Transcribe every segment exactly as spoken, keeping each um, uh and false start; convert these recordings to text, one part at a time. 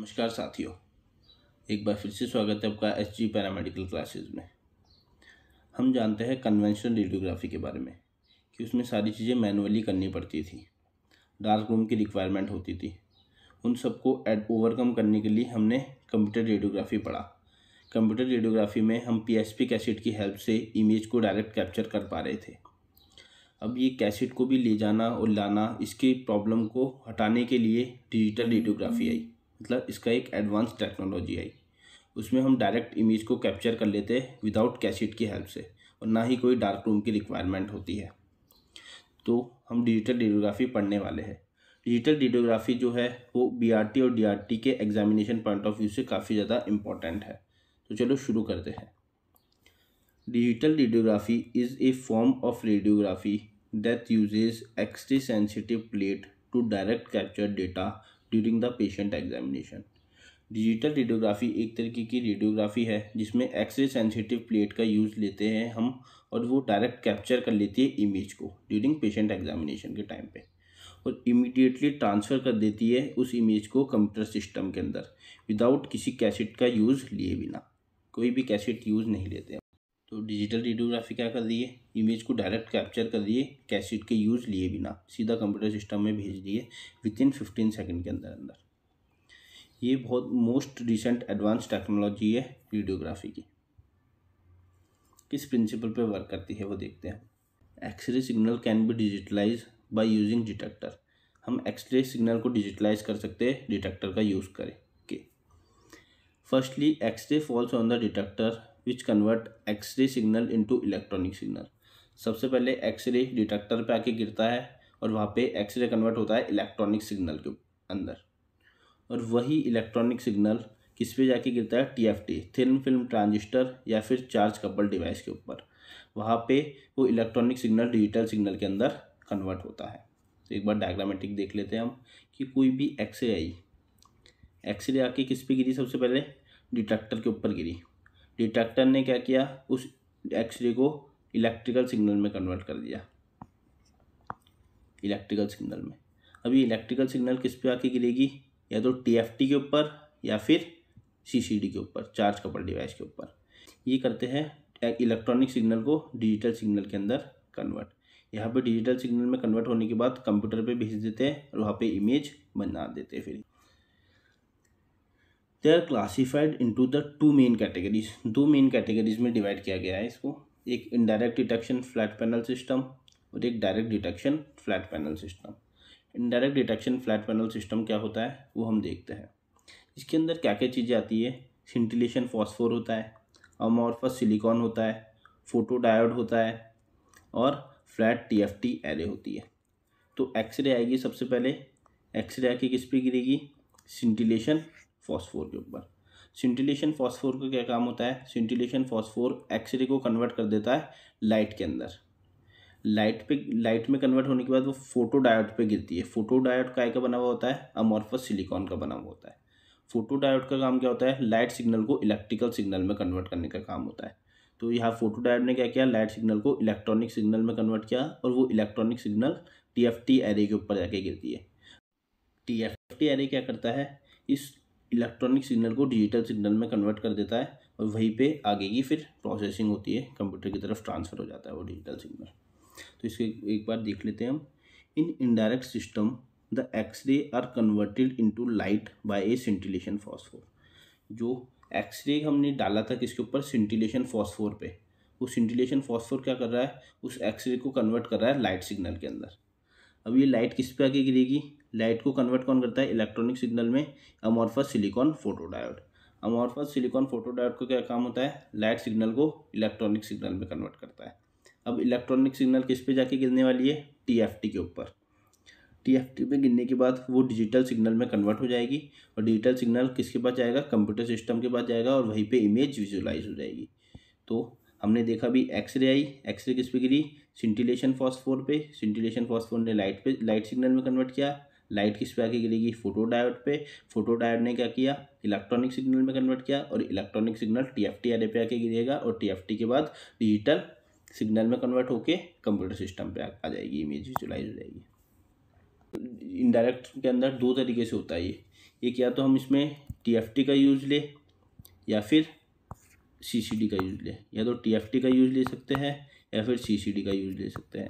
नमस्कार साथियों, एक बार फिर से स्वागत है आपका एस जी पैरामेडिकल क्लासेस में। हम जानते हैं कन्वेंशनल रेडियोग्राफी के बारे में कि उसमें सारी चीज़ें मैनुअली करनी पड़ती थी, डार्क रूम की रिक्वायरमेंट होती थी। उन सबको ओवरकम करने के लिए हमने कंप्यूटर रेडियोग्राफी पढ़ा। कंप्यूटर रेडियोग्राफी में हम पी एस पी कैसेट की हेल्प से इमेज को डायरेक्ट कैप्चर कर पा रहे थे। अब ये कैसेट को भी ले जाना और लाना, इसकी प्रॉब्लम को हटाने के लिए डिजिटल रेडियोग्राफी आई, मतलब इसका एक एडवांस टेक्नोलॉजी आई। उसमें हम डायरेक्ट इमेज को कैप्चर कर लेते हैं विदाउट कैसेट की हेल्प से, और ना ही कोई डार्क रूम की रिक्वायरमेंट होती है। तो हम डिजिटल रेडियोग्राफी पढ़ने वाले हैं। डिजिटल रेडियोग्राफी जो है वो बी आर टी और डी आर टी के एग्जामिनेशन पॉइंट ऑफ व्यू से काफ़ी ज़्यादा इम्पॉर्टेंट है। तो चलो शुरू करते हैं। Digital radiography is a form of radiography that uses X-ray sensitive plate to direct capture data during the patient examination। Digital radiography एक तरीके की रेडियोग्राफी है जिसमें एक्सरे सेंसिटिव प्लेट का यूज़ लेते हैं हम, और वो डायरेक्ट कैप्चर कर लेती है इमेज को ड्यूरिंग पेशेंट एग्जामिनेशन के टाइम पे, और इमीडिएटली ट्रांसफ़र कर देती है उस इमेज को कंप्यूटर सिस्टम के अंदर विदाउट किसी कैसेट का यूज़ लिए बिना। कोई भी कैसेट यूज़ नहीं लेते। तो डिजिटल रेडियोग्राफी क्या कर रही है, इमेज को डायरेक्ट कैप्चर कर रही है कैसेट के यूज़ लिए बिना, सीधा कंप्यूटर सिस्टम में भेज दिए विद इन फिफ्टीन सेकेंड के अंदर अंदर। ये बहुत मोस्ट रिसेंट एडवांस टेक्नोलॉजी है रेडियोग्राफी की। किस प्रिंसिपल पे वर्क करती है वो देखते हैं। X ray signal can be digitalize by using detector. हम एक्सरे सिग्नल को डिजिटलाइज कर सकते हैं डिटेक्टर का यूज़ करके। Firstly x ray falls on the detector which convert x ray signal into electronic signal. सबसे पहले एक्सरे डिटेक्टर पे आके गिरता है और वहाँ पे एक्सरे कन्वर्ट होता है इलेक्ट्रॉनिक सिग्नल के अंदर, और वही इलेक्ट्रॉनिक सिग्नल किस पे जाके गिरता है, T F T thin film transistor या फिर चार्ज कपल डिवाइस के ऊपर। वहाँ पे वो इलेक्ट्रॉनिक सिग्नल डिजिटल सिग्नल के अंदर कन्वर्ट होता है। तो एक बार डायग्रामेटिक देख लेते हैं हम कि कोई भी एक्सरे आई, एक्सरे आके किस पे गिरी, सबसे पहले डिटेक्टर के ऊपर गिरी। डिटेक्टर ने क्या किया, उस एक्सरे को इलेक्ट्रिकल सिग्नल में कन्वर्ट कर दिया, इलेक्ट्रिकल सिग्नल में। अब ये इलेक्ट्रिकल सिग्नल किस पे आके गिरेगी, या तो टी एफ टी के ऊपर या फिर सी सी डी के ऊपर, चार्ज कपल डिवाइस के ऊपर। ये करते हैं इलेक्ट्रॉनिक सिग्नल को डिजिटल सिग्नल के अंदर कन्वर्ट। यहाँ पे डिजिटल सिग्नल में कन्वर्ट होने के बाद कंप्यूटर पर भेज देते हैं और वहाँ पर इमेज बना देते हैं। फिर they are classified into the two main categories. दो मेन कैटेगरीज में डिवाइड किया गया है इसको, एक indirect detection flat panel system और एक direct detection flat panel system. Indirect detection flat panel system क्या होता है वो हम देखते हैं। इसके अंदर क्या क्या चीज़ें आती है, सिंटिलेशन फॉस्फोर होता है, अमॉर्फस सिलिकॉन होता है, फोटोडायोड होता है और flat T F T array होती है। तो एक्सरे आएगी सबसे पहले, एक्सरे आके किस पे गिरेगी, सिंटिलेशन फॉस्फोर के ऊपर। सिंटिलेशन फॉस्फोर का क्या काम होता है, सिंटिलेशन फॉस्फोर एक्सरे को कन्वर्ट कर देता है लाइट के अंदर। लाइट पे लाइट में कन्वर्ट होने के बाद वो फोटोडायोड पे गिरती है। फोटोडायोड काय का बना हुआ होता है, अमॉर्फस सिलिकॉन का बना हुआ होता है। फोटोडायोड का काम क्या होता है, लाइट सिग्नल को इलेक्ट्रिकल सिग्नल में कन्वर्ट करने का काम होता है। तो यहाँ फोटोडायोड ने क्या किया, लाइट सिग्नल को इलेक्ट्रॉनिक सिग्नल में कन्वर्ट किया, और वो electronic signal T F T array के ऊपर जाके गिरती है। टी एफ टी एरे क्या करता है, इस इलेक्ट्रॉनिक सिग्नल को डिजिटल सिग्नल में कन्वर्ट कर देता है, और वहीं पे आगे की फिर प्रोसेसिंग होती है, कंप्यूटर की तरफ ट्रांसफ़र हो जाता है वो डिजिटल सिग्नल। तो इसके एक बार देख लेते हैं हम। In indirect system the x ray are converted into light by a scintillation phosphor. जो एक्सरे हमने डाला था किसके ऊपर, सिंटिलेशन फॉस्फोर पे, वो सिंटिलेशन फॉस्फोर क्या कर रहा है, उस एक्सरे को कन्वर्ट कर रहा है लाइट सिग्नल के अंदर। अब ये लाइट किस पे आके गिरेगी, लाइट को कन्वर्ट कौन करता है इलेक्ट्रॉनिक सिग्नल में, amorphous silicon photodiode. Amorphous silicon photodiode का क्या काम होता है, लाइट सिग्नल को इलेक्ट्रॉनिक सिग्नल में कन्वर्ट करता है। अब इलेक्ट्रॉनिक सिग्नल किस पे जाके गिरने वाली है, टी एफ टी के ऊपर। टी एफ टी पे गिरने के बाद वो डिजिटल सिग्नल में कन्वर्ट हो जाएगी, और डिजिटल सिग्नल किसके पास जाएगा, कंप्यूटर सिस्टम के पास जाएगा, और वहीं पे इमेज विजुलाइज हो जाएगी। तो हमने देखा भी एक्सरे आई, एक्सरे किस पे गिरी, सिंटिलेशन फॉस्फोर पे। सिंटिलेशन फॉस्फोर ने लाइट पे लाइट सिग्नल में कन्वर्ट किया, लाइट किस पे आके गिरेगी, फोटोडायोड पे। फोटोडायोड ने क्या किया, इलेक्ट्रॉनिक सिग्नल में कन्वर्ट किया, और electronic signal T F T array पे आके गिरेगा, और टी एफ टी के बाद डिजिटल सिग्नल में कन्वर्ट होके कंप्यूटर सिस्टम पे आ जाएगी, इमेज विजुलाइज हो जाएगी। इनडायरेक्ट के अंदर दो तरीके से होता है ये, एक या तो हम इसमें टी एफ टी का यूज़ ले या फिर सी सी डी का यूज़ ले, या तो टी एफ टी का यूज़ ले सकते हैं या फिर सी सी डी का यूज़ ले सकते हैं।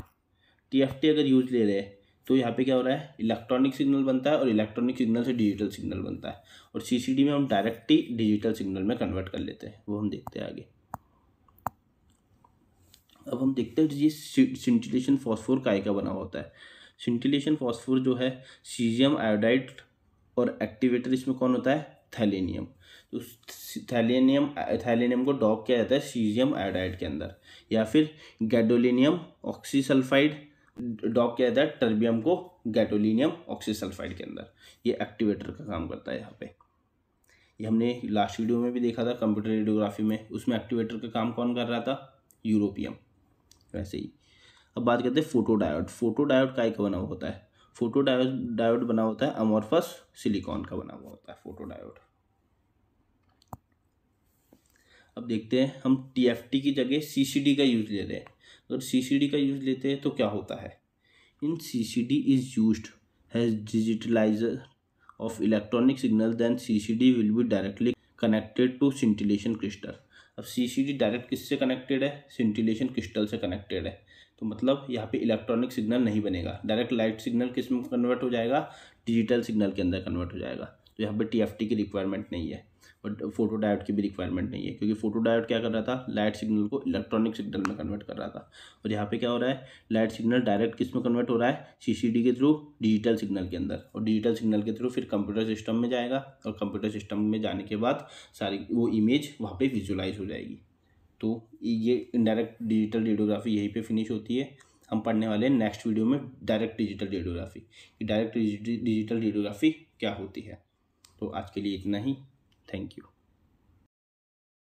टी एफ टी अगर यूज़ ले रहे तो यहाँ पे क्या हो रहा है, इलेक्ट्रॉनिक सिग्नल बनता है और इलेक्ट्रॉनिक सिग्नल से डिजिटल सिग्नल बनता है, और सी सी डी में हम डायरेक्ट ही डिजिटल सिग्नल में कन्वर्ट कर लेते हैं, वो हम देखते हैं आगे। अब हम देखते हैं ये सिंटिलेशन फॉस्फोर काय का बना होता है। सिंटिलेशन फॉस्फोर जो है सीजियम आयोडाइड, और एक्टिवेटर इसमें कौन होता है, थैलेनियम। तो थैलेनियम थैलेनियम को डॉप किया जाता है सीजियम आयोडाइड के अंदर, या फिर गैडोलिनियम ऑक्सीसल्फाइड डॉप किया जाता है टर्बियम को गैडोलिनियम ऑक्सीसल्फाइड के अंदर। ये एक्टिवेटर का काम करता है। यहाँ पे ये हमने लास्ट वीडियो में भी देखा था कंप्यूटर रेडियोग्राफी में, उसमें एक्टिवेटर का काम कौन कर रहा था, यूरोपियम। वैसे ही अब बात करते हैं फोटोडायोड। फोटोडायोड काय का बना हुआ होता है, फोटोडायोड डायोड बना होता है अमॉर्फस सिलिकॉन का बना हुआ होता है फोटोडायोड। अब देखते हैं हम टीएफटी की जगह सीसीडी का यूज ले रहे हैं। अगर सीसीडी का यूज लेते हैं तो क्या होता है, in CCD is used has digitalizer of electronic signal, then CCD will be directly connected to scintillation crystal. अब सीसीडी डायरेक्ट किससे कनेक्टेड है, सिंटिलेशन क्रिस्टल से कनेक्टेड है, तो मतलब यहाँ पे इलेक्ट्रॉनिक सिग्नल नहीं बनेगा, डायरेक्ट लाइट सिग्नल किस में कन्वर्ट हो जाएगा, डिजिटल सिग्नल के अंदर कन्वर्ट हो जाएगा। तो यहाँ पे टीएफटी की रिक्वायरमेंट नहीं है और फोटोडायोड की भी रिक्वायरमेंट नहीं है, क्योंकि फोटोडायोड क्या कर रहा था, लाइट सिग्नल को इलेक्ट्रॉनिक सिग्नल में कन्वर्ट कर रहा था, और यहाँ पे क्या हो रहा है, लाइट सिग्नल डायरेक्ट किस में कन्वर्ट हो रहा है, सीसीडी के थ्रू डिजिटल सिग्नल के अंदर, और डिजिटल सिग्नल के थ्रू फिर कंप्यूटर सिस्टम में जाएगा, और कंप्यूटर सिस्टम में जाने के बाद सारी वो इमेज वहाँ पर विजुलाइज हो जाएगी। तो ये इनडायरेक्ट डिजिटल रेडियोग्राफी यहीं पर फिनिश होती है। हम पढ़ने वाले हैं नेक्स्ट वीडियो में direct digital radiography, direct digital radiography क्या होती है। तो आज के लिए इतना ही, थैंक यू।